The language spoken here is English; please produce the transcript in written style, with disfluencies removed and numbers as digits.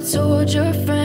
told your friends.